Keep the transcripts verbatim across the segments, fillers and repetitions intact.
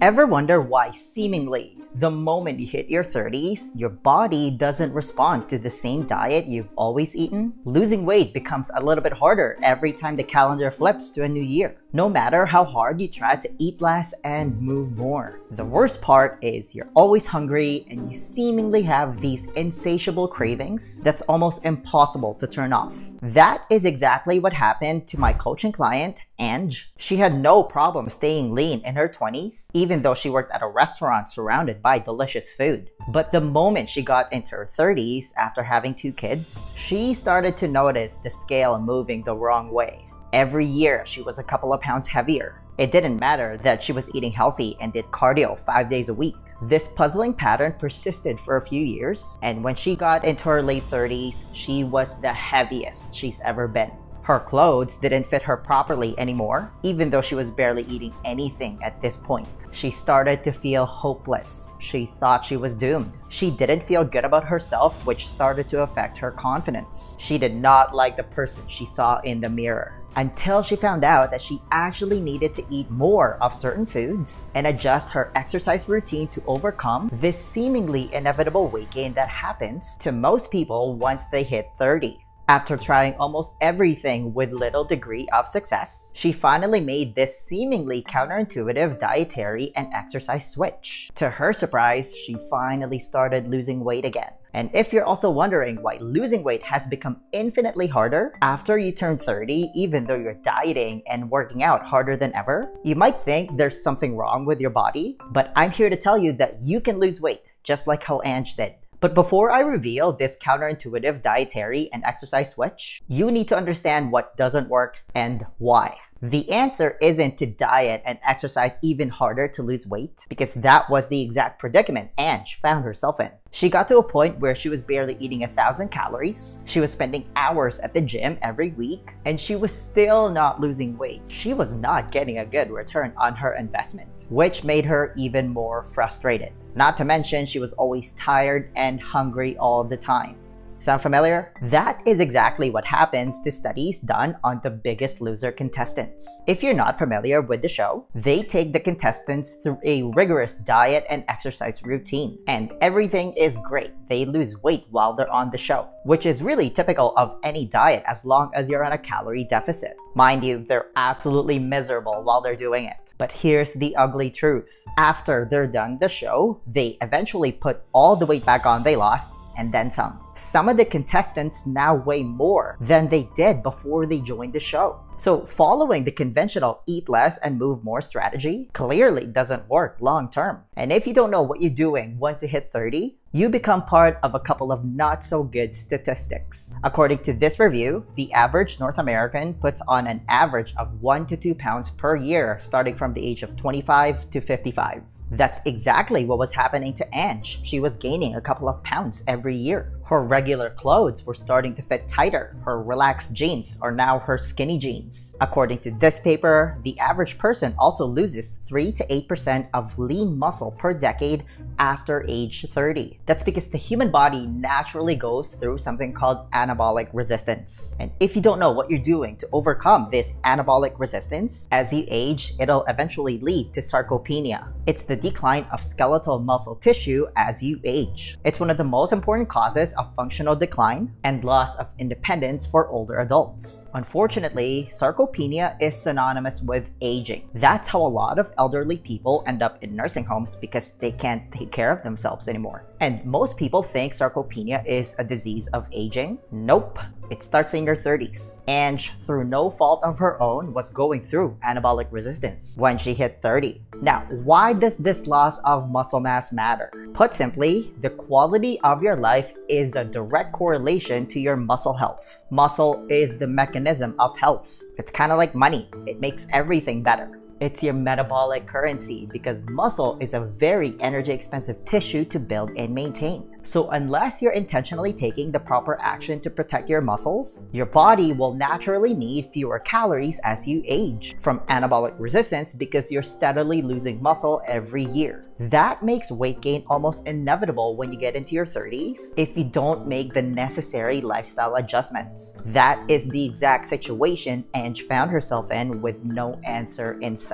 Ever wonder why seemingly the moment you hit your thirties, your body doesn't respond to the same diet you've always eaten? Losing weight becomes a little bit harder every time the calendar flips to a new year, no matter how hard you try to eat less and move more. The worst part is you're always hungry and you seemingly have these insatiable cravings that's almost impossible to turn off. That is exactly what happened to my coaching client, Ange. She had no problem staying lean in her twenties, even though she worked at a restaurant surrounded by delicious food. But the moment she got into her thirties, after having two kids, she started to notice the scale moving the wrong way. Every year, she was a couple of pounds heavier. It didn't matter that she was eating healthy and did cardio five days a week. This puzzling pattern persisted for a few years, and when she got into her late thirties, she was the heaviest she's ever been. Her clothes didn't fit her properly anymore, even though she was barely eating anything at this point. She started to feel hopeless. She thought she was doomed. She didn't feel good about herself, which started to affect her confidence. She did not like the person she saw in the mirror, until she found out that she actually needed to eat more of certain foods and adjust her exercise routine to overcome this seemingly inevitable weight gain that happens to most people once they hit thirty. After trying almost everything with little degree of success, she finally made this seemingly counterintuitive dietary and exercise switch. To her surprise, she finally started losing weight again. And if you're also wondering why losing weight has become infinitely harder after you turn thirty, even though you're dieting and working out harder than ever, you might think there's something wrong with your body, but I'm here to tell you that you can lose weight just like how Ange did. But before I reveal this counterintuitive dietary and exercise switch, you need to understand what doesn't work and why. The answer isn't to diet and exercise even harder to lose weight, because that was the exact predicament Ange found herself in. She got to a point where she was barely eating a thousand calories, she was spending hours at the gym every week, and she was still not losing weight. She was not getting a good return on her investment, which made her even more frustrated. Not to mention, she was always tired and hungry all the time. Sound familiar? That is exactly what happens to studies done on the Biggest Loser contestants. If you're not familiar with the show, they take the contestants through a rigorous diet and exercise routine, and everything is great. They lose weight while they're on the show, which is really typical of any diet as long as you're on a calorie deficit. Mind you, they're absolutely miserable while they're doing it. But here's the ugly truth. After they're done the show, they eventually put all the weight back on they lost, and then some. Some of the contestants now weigh more than they did before they joined the show. So following the conventional eat less and move more strategy clearly doesn't work long term. And if you don't know what you're doing once you hit thirty, you become part of a couple of not so good statistics. According to this review, the average North American puts on an average of one to two pounds per year starting from the age of twenty-five to fifty-five. That's exactly what was happening to Ange. She was gaining a couple of pounds every year. Her regular clothes were starting to fit tighter. Her relaxed jeans are now her skinny jeans. According to this paper, the average person also loses three to eight percent of lean muscle per decade after age thirty. That's because the human body naturally goes through something called anabolic resistance. And if you don't know what you're doing to overcome this anabolic resistance, as you age, it'll eventually lead to sarcopenia. It's the decline of skeletal muscle tissue as you age. It's one of the most important causes of functional decline and loss of independence for older adults. Unfortunately, sarcopenia is synonymous with aging. That's how a lot of elderly people end up in nursing homes, because they can't take care of themselves anymore. And most people think sarcopenia is a disease of aging. Nope. It starts in your thirties. Ange, through no fault of her own, was going through anabolic resistance when she hit thirty. Now, why does this loss of muscle mass matter? Put simply, the quality of your life is a direct correlation to your muscle health. Muscle is the mechanism of health. It's kind of like money. It makes everything better. It's your metabolic currency, because muscle is a very energy expensive tissue to build and maintain. So unless you're intentionally taking the proper action to protect your muscles, your body will naturally need fewer calories as you age from anabolic resistance, because you're steadily losing muscle every year. That makes weight gain almost inevitable when you get into your thirties if you don't make the necessary lifestyle adjustments. That is the exact situation Ange found herself in, with no answer in sight.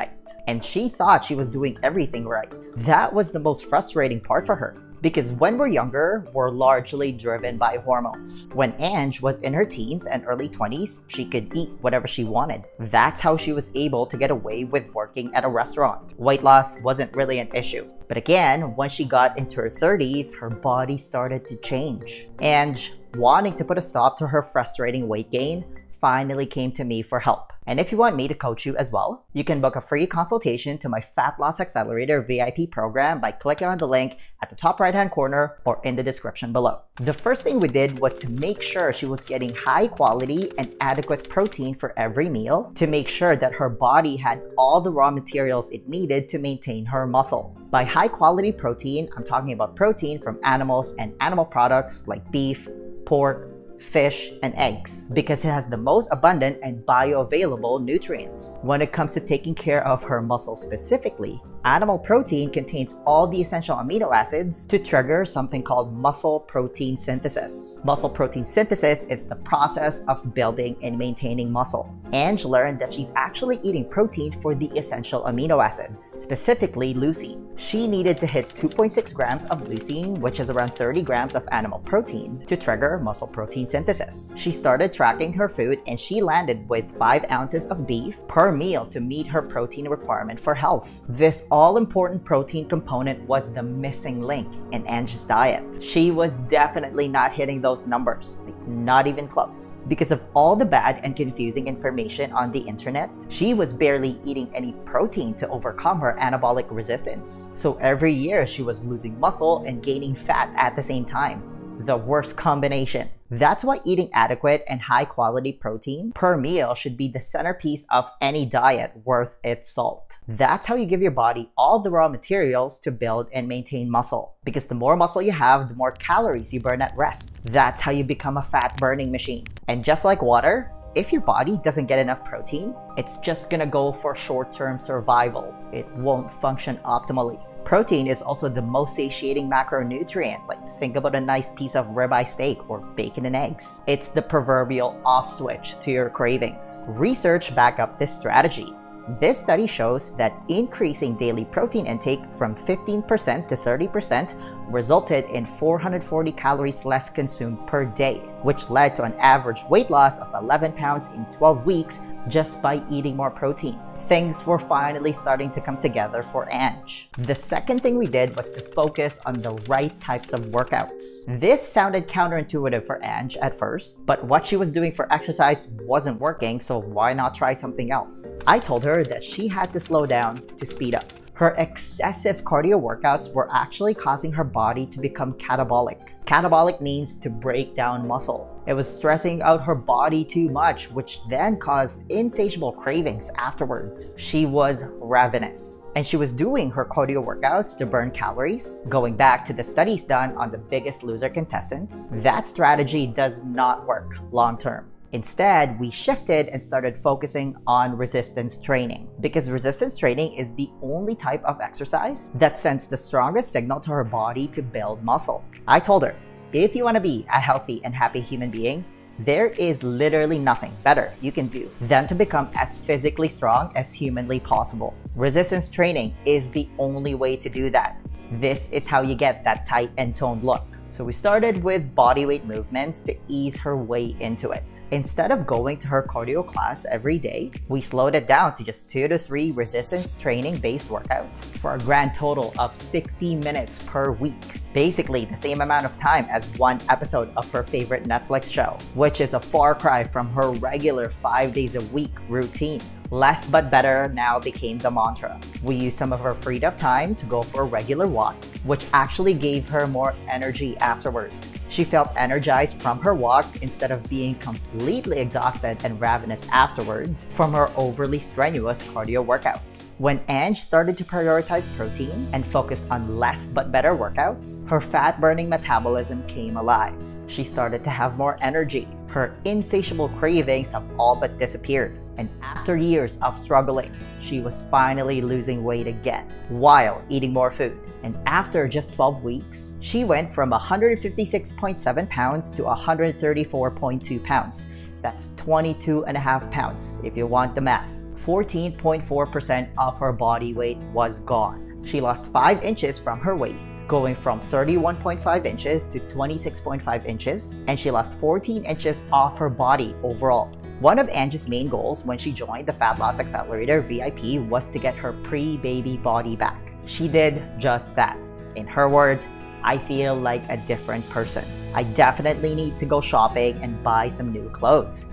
and she thought she was doing everything right. That was the most frustrating part for her, because when we're younger, we're largely driven by hormones. When Ange was in her teens and early twenties, she could eat whatever she wanted. That's how she was able to get away with working at a restaurant. Weight loss wasn't really an issue. But again, once she got into her thirties, her body started to change. Ange, wanting to put a stop to her frustrating weight gain, finally came to me for help. And if you want me to coach you as well, you can book a free consultation to my Fat Loss Accelerator V I P program by clicking on the link at the top right hand corner or in the description below. The first thing we did was to make sure she was getting high quality and adequate protein for every meal, to make sure that her body had all the raw materials it needed to maintain her muscle. By high quality protein, I'm talking about protein from animals and animal products like beef, pork, fish, and eggs, because it has the most abundant and bioavailable nutrients. When it comes to taking care of her muscle specifically, animal protein contains all the essential amino acids to trigger something called muscle protein synthesis. Muscle protein synthesis is the process of building and maintaining muscle. Ange learned that she's actually eating protein for the essential amino acids, specifically leucine. She needed to hit two point six grams of leucine, which is around thirty grams of animal protein, to trigger muscle protein synthesis. She started tracking her food and she landed with five ounces of beef per meal to meet her protein requirement for health. This all-important protein component was the missing link in Ange's diet. She was definitely not hitting those numbers, like not even close. Because of all the bad and confusing information on the internet, she was barely eating any protein to overcome her anabolic resistance. So every year she was losing muscle and gaining fat at the same time. The worst combination. That's why eating adequate and high-quality protein per meal should be the centerpiece of any diet worth its salt. That's how you give your body all the raw materials to build and maintain muscle. Because the more muscle you have, the more calories you burn at rest. That's how you become a fat-burning machine. And just like water, if your body doesn't get enough protein, it's just gonna go for short-term survival. It won't function optimally. Protein is also the most satiating macronutrient. Like, think about a nice piece of ribeye steak or bacon and eggs. It's the proverbial off switch to your cravings. Research backs up this strategy. This study shows that increasing daily protein intake from fifteen percent to thirty percent resulted in four hundred forty calories less consumed per day, which led to an average weight loss of eleven pounds in twelve weeks just by eating more protein. Things were finally starting to come together for Ange. The second thing we did was to focus on the right types of workouts. This sounded counterintuitive for Ange at first, but what she was doing for exercise wasn't working, so why not try something else? I told her that she had to slow down to speed up. Her excessive cardio workouts were actually causing her body to become catabolic. Catabolic means to break down muscle. It was stressing out her body too much, which then caused insatiable cravings afterwards. She was ravenous. And she was doing her cardio workouts to burn calories. Going back to the studies done on the Biggest Loser contestants, that strategy does not work long term. Instead, we shifted and started focusing on resistance training, because resistance training is the only type of exercise that sends the strongest signal to her body to build muscle. I told her, if you want to be a healthy and happy human being, there is literally nothing better you can do than to become as physically strong as humanly possible. Resistance training is the only way to do that. This is how you get that tight and toned look. So we started with bodyweight movements to ease her way into it. Instead of going to her cardio class every day, we slowed it down to just two to three resistance training based workouts for a grand total of sixty minutes per week. Basically the same amount of time as one episode of her favorite Netflix show, which is a far cry from her regular five days a week routine. Less but better now became the mantra. We used some of her freed up time to go for regular walks, which actually gave her more energy afterwards. She felt energized from her walks instead of being completely exhausted and ravenous afterwards from her overly strenuous cardio workouts. When Ange started to prioritize protein and focused on less but better workouts, her fat-burning metabolism came alive. She started to have more energy. Her insatiable cravings have all but disappeared. And after years of struggling, she was finally losing weight again while eating more food. And after just twelve weeks, she went from one hundred fifty-six point seven pounds to one hundred thirty-four point two pounds. That's twenty-two and a half pounds if you want the math. fourteen point four percent of her body weight was gone. She lost five inches from her waist, going from thirty-one point five inches to twenty-six point five inches, and she lost fourteen inches off her body overall. One of Ange's main goals when she joined the Fat Loss Accelerator V I P was to get her pre-baby body back. She did just that. In her words, "I feel like a different person. I definitely need to go shopping and buy some new clothes.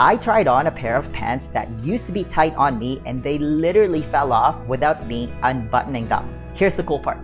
I tried on a pair of pants that used to be tight on me and they literally fell off without me unbuttoning them." Here's the cool part.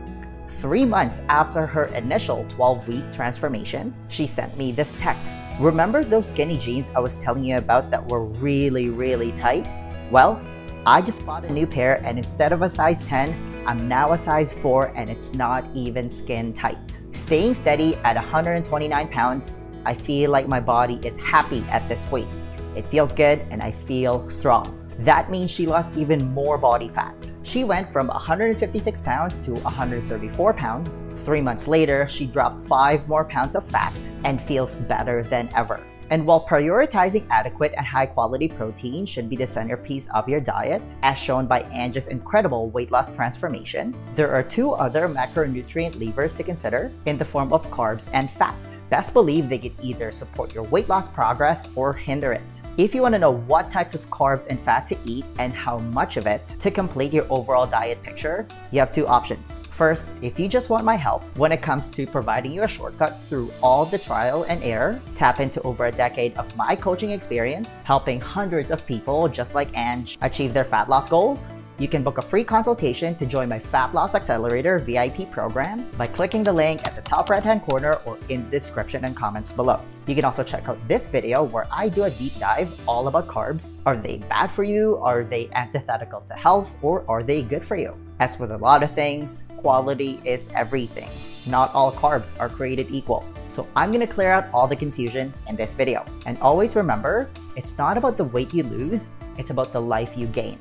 Three months after her initial twelve-week transformation, she sent me this text. "Remember those skinny jeans I was telling you about that were really, really tight? Well, I just bought a new pair and instead of a size ten, I'm now a size four and it's not even skin tight. Staying steady at one hundred twenty-nine pounds, I feel like my body is happy at this weight. It feels good and I feel strong." That means she lost even more body fat. She went from one hundred fifty-six pounds to one hundred thirty-four pounds. Three months later, she dropped five more pounds of fat and feels better than ever. And while prioritizing adequate and high-quality protein should be the centerpiece of your diet, as shown by Ange's incredible weight loss transformation, there are two other macronutrient levers to consider in the form of carbs and fat. Best believe they can either support your weight loss progress or hinder it. If you want to know what types of carbs and fat to eat and how much of it to complete your overall diet picture, you have two options. First, if you just want my help when it comes to providing you a shortcut through all the trial and error, tap into over a decade of my coaching experience, helping hundreds of people just like Ange achieve their fat loss goals, you can book a free consultation to join my Fat Loss Accelerator V I P program by clicking the link at the top right-hand corner or in the description and comments below. You can also check out this video where I do a deep dive all about carbs. Are they bad for you? Are they antithetical to health? Or are they good for you? As with a lot of things, quality is everything. Not all carbs are created equal. So I'm gonna clear out all the confusion in this video. And always remember, it's not about the weight you lose, it's about the life you gain.